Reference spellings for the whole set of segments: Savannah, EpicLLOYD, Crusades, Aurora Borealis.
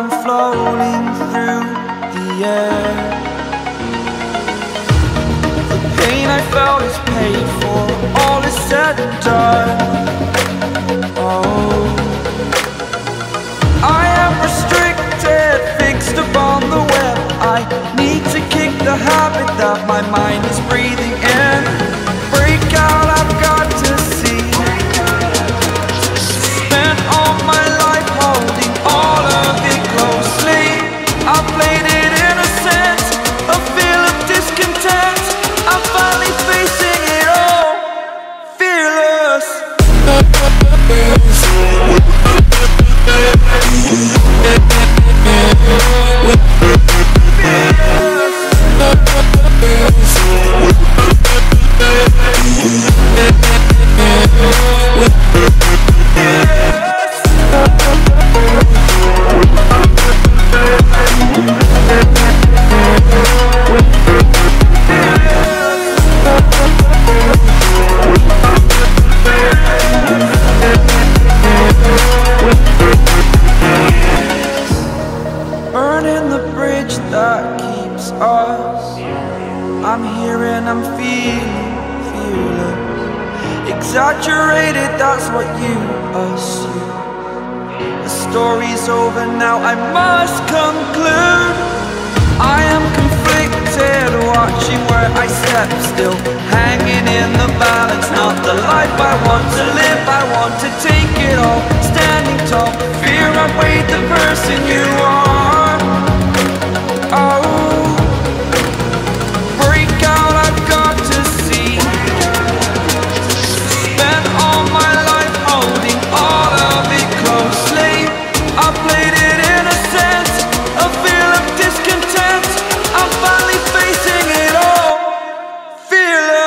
I'm floating through the air. The pain I felt is paid for, all is said and done. Oh, I am restricted, fixed upon the web. I need to kick the habit that my mind is breathing in. Break out, I've got to see. Spent all my life holding all of it closely. I played it innocent, a feel of discontent. I'm finally facing it all, fearless. That keeps us. I'm here and I'm feeling exaggerated, that's what you assume. The story's over now, I must conclude. I am conflicted, watching where I step, still hanging in the balance. Not the life I want to live, I want to take it all, standing tall. Fear I weighed the person you are. Oh, break out, I've got to see. Spent all my life holding all of it closely. I played it innocent, a feel of discontent. I'm finally facing it all, fearless.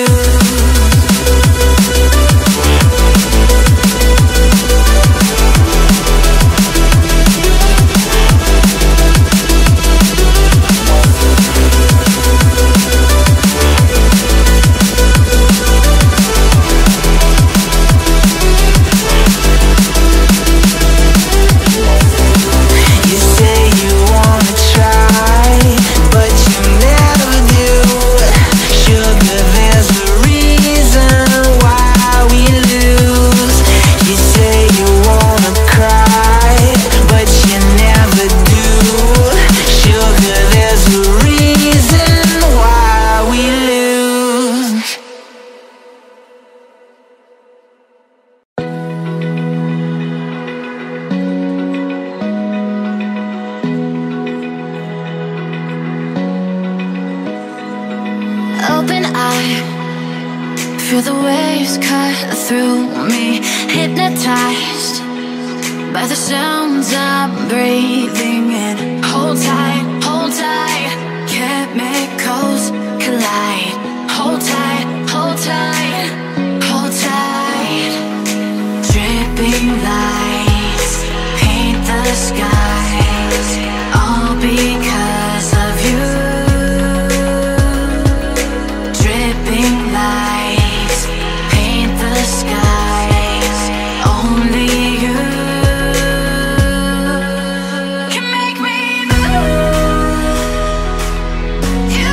Feel the waves cut through me, hypnotized by the sounds I'm breathing in. Hold tight, chemicals collide. Hold tight, hold tight. Dripping lights paint the skies, all because of you. Dripping lights skies, only you can make me move. You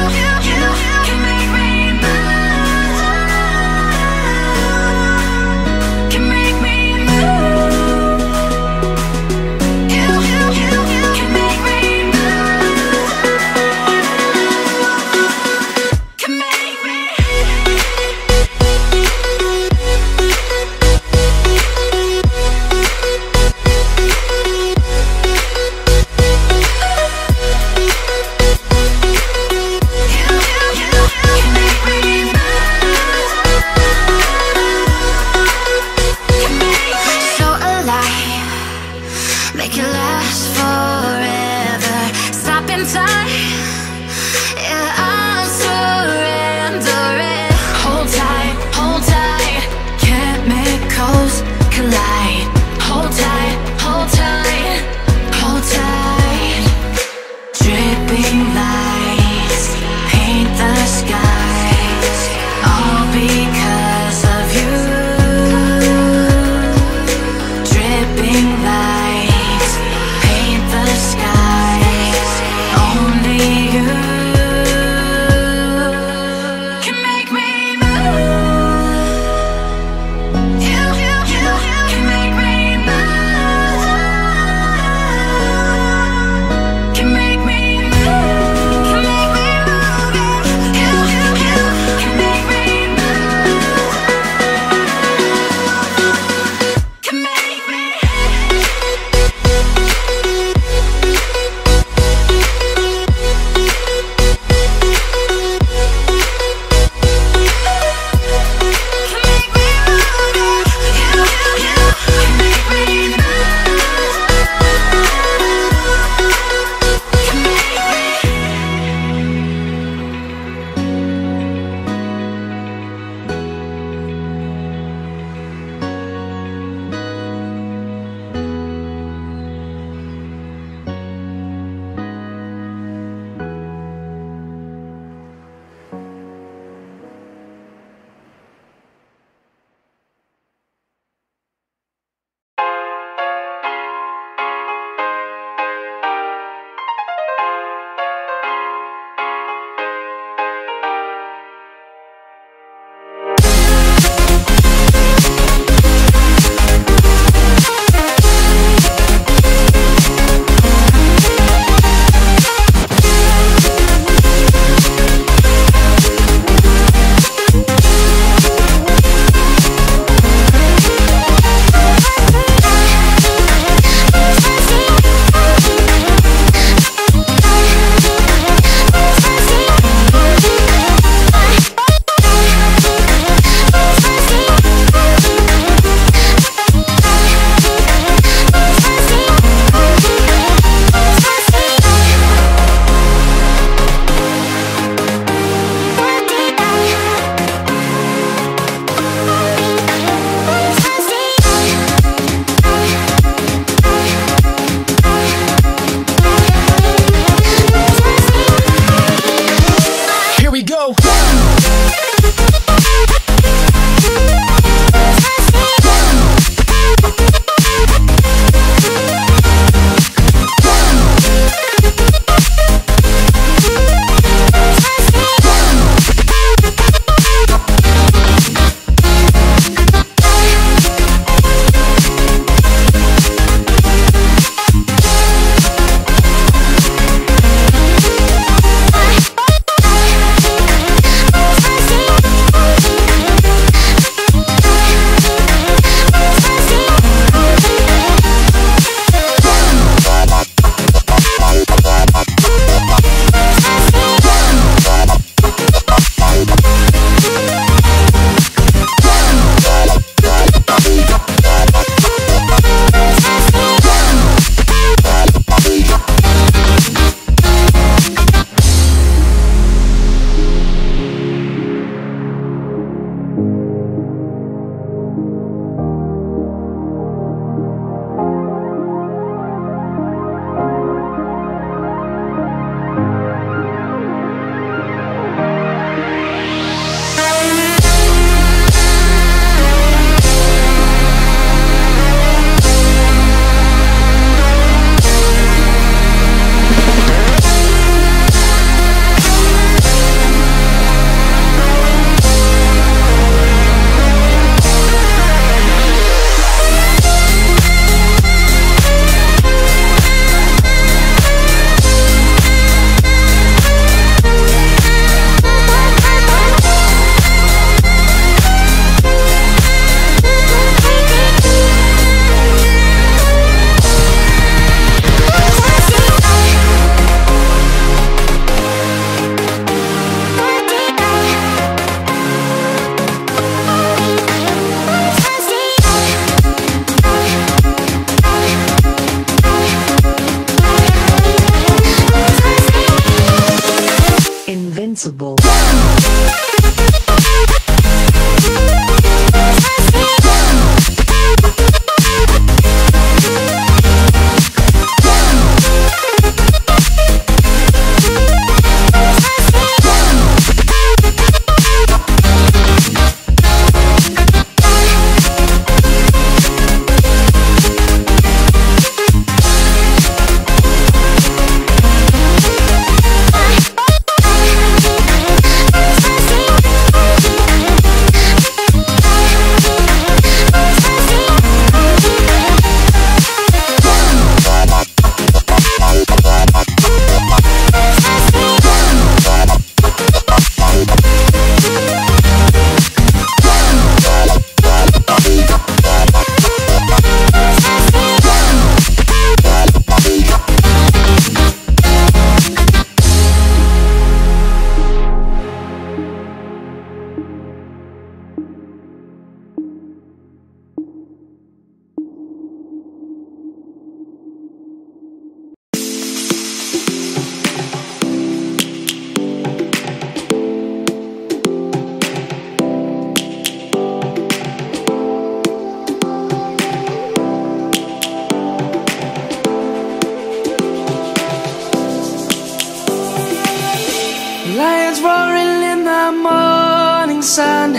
sun,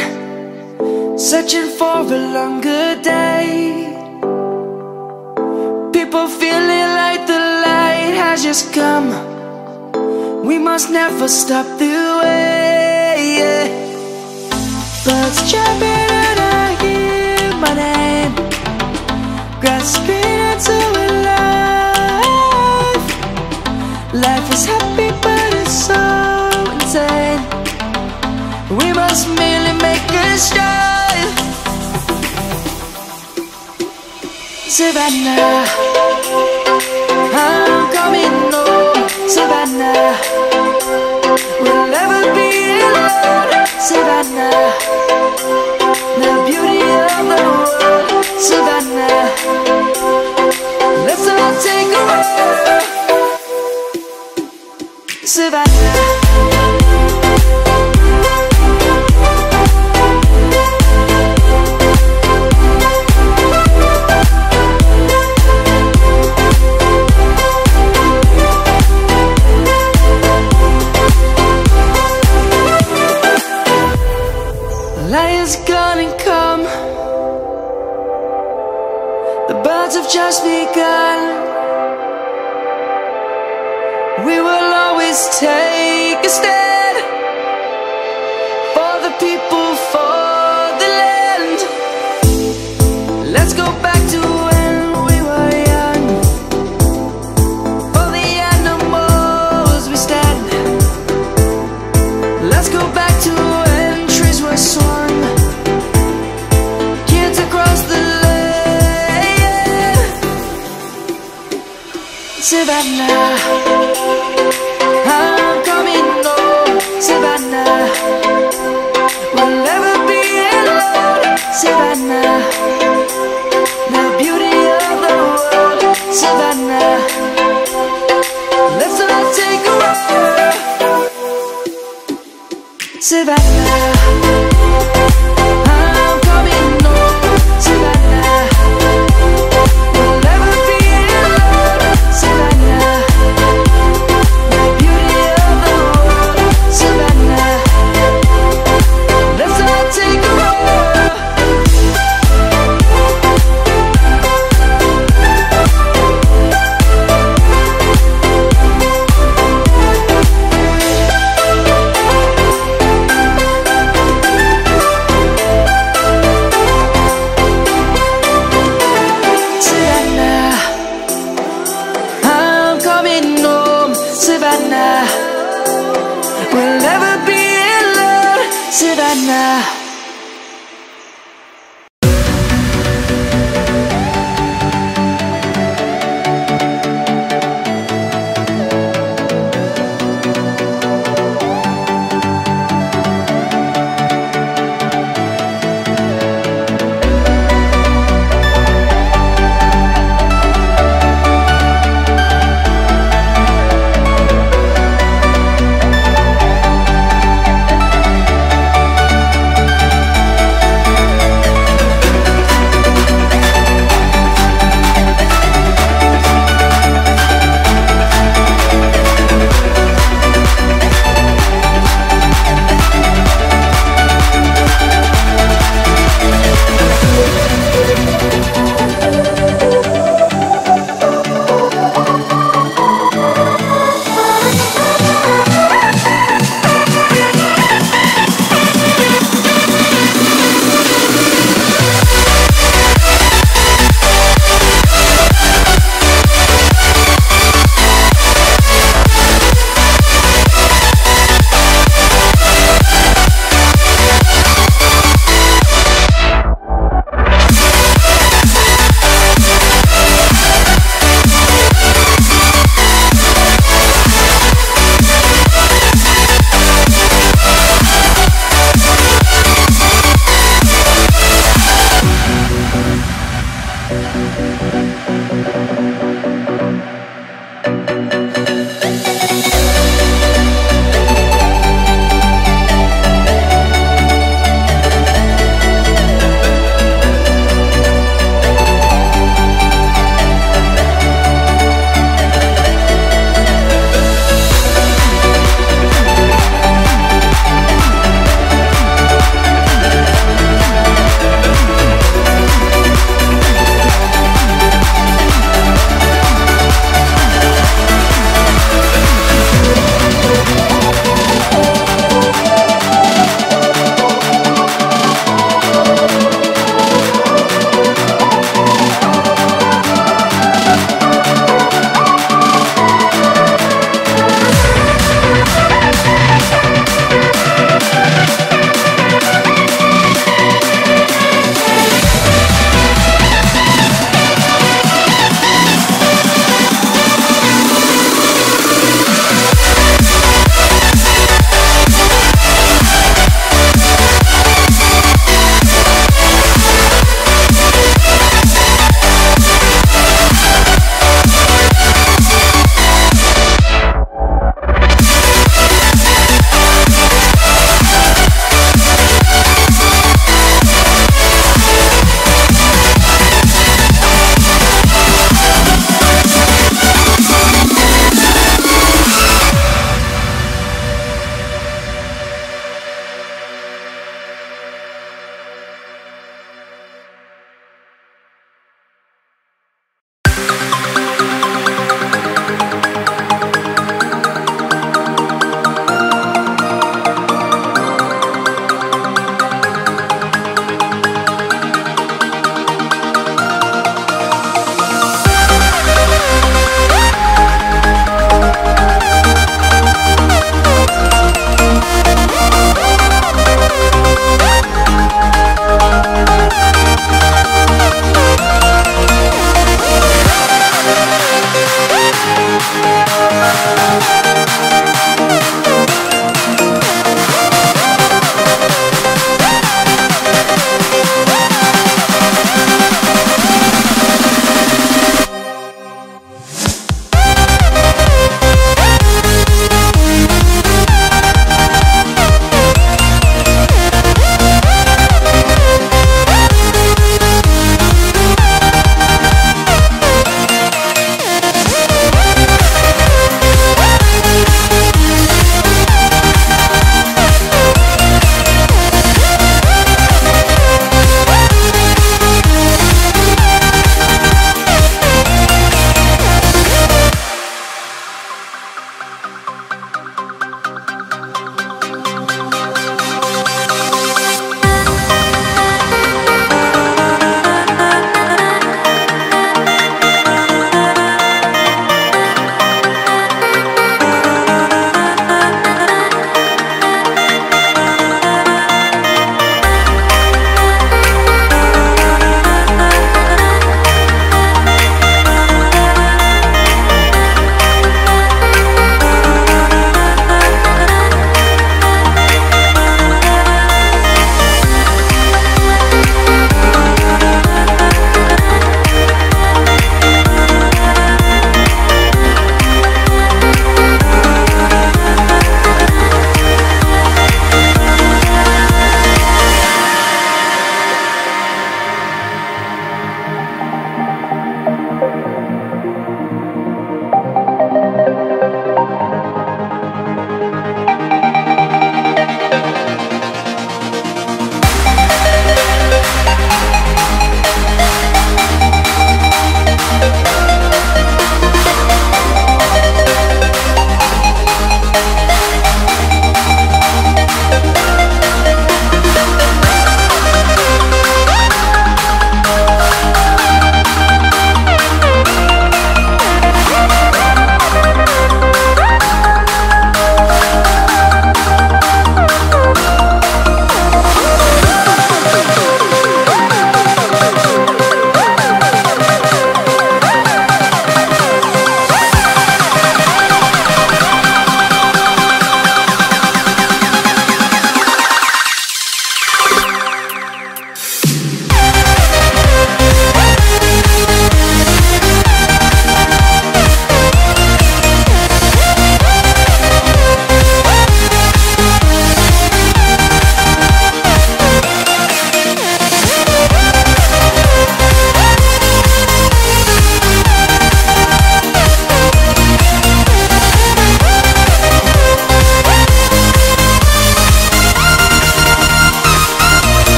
searching for a longer day. People feeling like the light has just come. We must never stop the way. Birds jumping and I hear my name, grasping into a life. Life is happy but it's so insane. We must merely make a start. Savannah, I'm coming home. Savannah, we'll never be alone. Savannah, the beauty of the world. Savannah, let's all take a ride. Savannah. Light is gonna come. The birds have just begun. We will always take a stand for the people, for the land. Let's go back to when we were young. For the animals we stand. Let's go back to when trees were swung. Savannah, I'm coming home. Savannah, we'll never be alone. Savannah, the beauty of the world. Savannah, let's all take a ride. Savannah.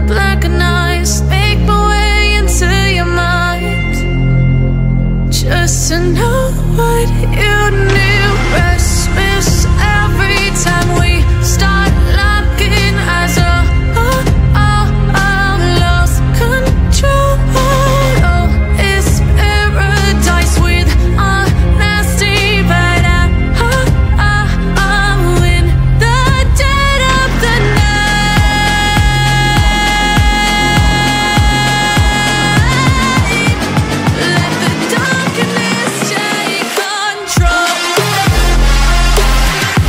under black and ice, make my way into your mind, just to know what you knew. Restless every time we start locking eyes. Oh, lost control. Oh, it's paradise with honesty, but I'm in the dead of the night. Let the darkness take control. Let the darkness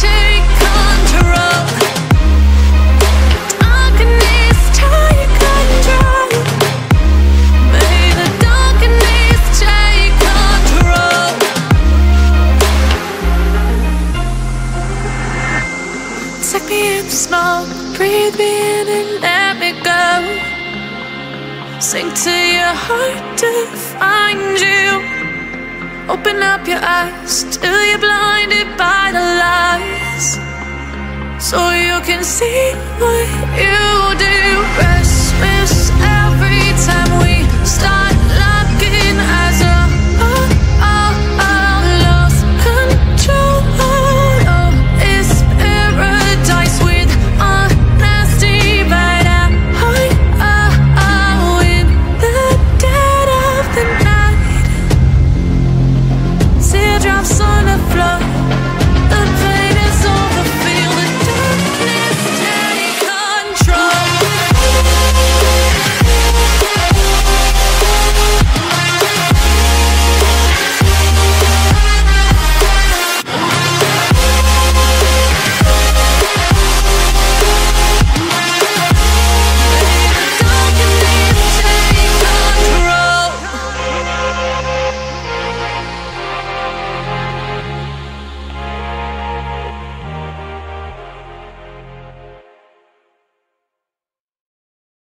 take control. Darkness take control. May the darkness take control. Take me in the smoke, breathe me in and let me go. Sink to your heart to find you. Open up your eyes till you're blinded by the lies, so you can see what you do. Restless